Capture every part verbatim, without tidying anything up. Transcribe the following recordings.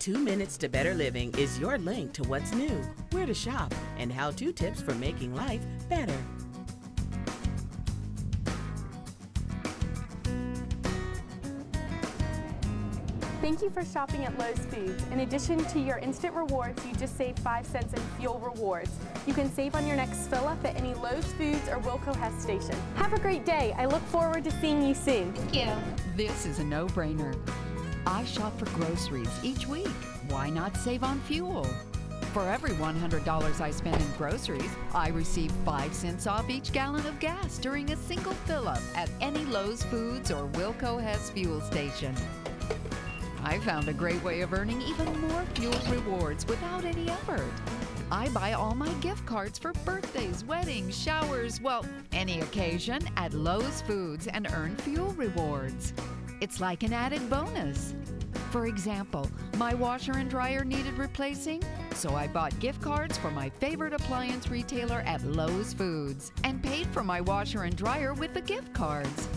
Two Minutes to Better Living is your link to what's new, where to shop, and how-to tips for making life better. Thank you for shopping at Lowe's Foods. In addition to your instant rewards, you just saved five cents in Fuel Rewards. You can save on your next fill-up at any Lowe's Foods or Wilco Hess station. Have a great day. I look forward to seeing you soon. Thank you. This is a no-brainer. I shop for groceries each week. Why not save on fuel? For every one hundred dollars I spend in groceries, I receive five cents off each gallon of gas during a single fill-up at any Lowe's Foods or Wilco Hess fuel station. I found a great way of earning even more fuel rewards without any effort. I buy all my gift cards for birthdays, weddings, showers, well, any occasion at Lowe's Foods and earn fuel rewards. It's like an added bonus. For example, my washer and dryer needed replacing, so I bought gift cards for my favorite appliance retailer at Lowe's Foods and paid for my washer and dryer with the gift cards.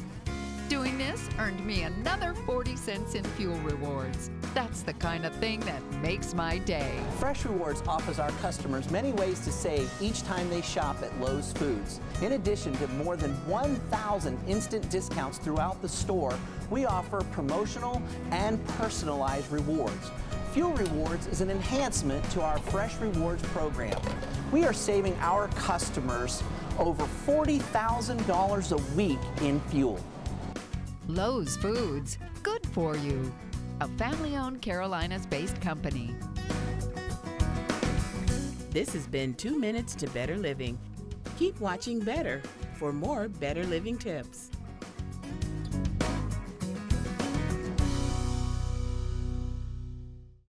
Doing this earned me another forty cents in fuel rewards. That's the kind of thing that makes my day. Fresh Rewards offers our customers many ways to save each time they shop at Lowe's Foods. In addition to more than one thousand instant discounts throughout the store, we offer promotional and personalized rewards. Fuel Rewards is an enhancement to our Fresh Rewards program. We are saving our customers over forty thousand dollars a week in fuel. Lowe's Foods, good for you. A family-owned, Carolinas-based company. This has been Two Minutes to Better Living. Keep watching Better for more better living tips.